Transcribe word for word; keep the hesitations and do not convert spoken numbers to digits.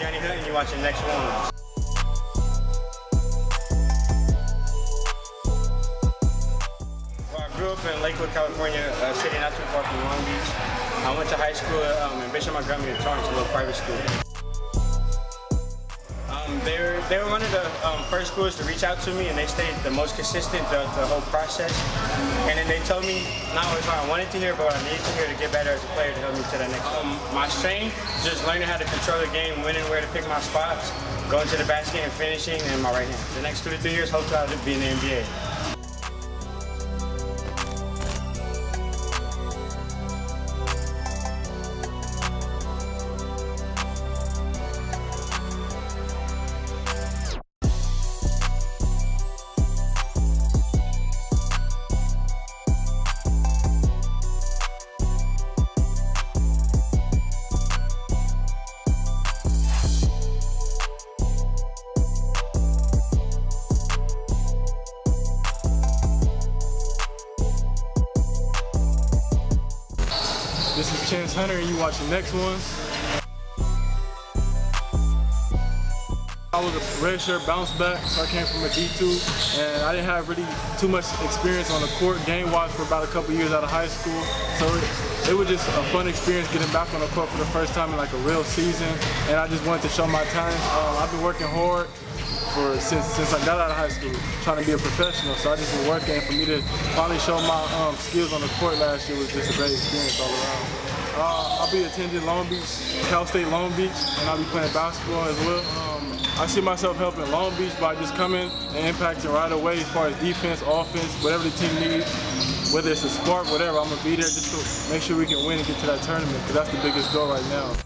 Johnny Hood, and you're watching Next One. Well, I grew up in Lakewood, California, a city not too far from Long Beach. I went to high school um, in Bishop Montgomery in Torrance, a little private school. Um, they, were, they were one of the um, first schools to reach out to me, and they stayed the most consistent throughout the whole process. And then they told me not only what I wanted to hear, but what I needed to hear to get better as a player to help me to that next level. Um, my strength, just learning how to control the game, winning, where to pick my spots, going to the basket and finishing, and my right hand. The next two to three years, hopefully I'll be in the N B A. This is Chance Hunter, and you watch the Next One. I was a redshirt bounce back, so I came from a D two, and I didn't have really too much experience on the court game-wise for about a couple years out of high school. So it, it was just a fun experience getting back on the court for the first time in like a real season, and I just wanted to show my talent. Um, I've been working hard for since since I got out of high school, trying to be a professional. So I just been working, and for me to finally show my um, skills on the court last year was just a great experience all around. Uh, I'll be attending Long Beach, Cal State Long Beach, and I'll be playing basketball as well. Um, I see myself helping Long Beach by just coming and impacting right away as far as defense, offense, whatever the team needs, whether it's a spark, whatever. I'm gonna be there just to make sure we can win and get to that tournament, because that's the biggest goal right now.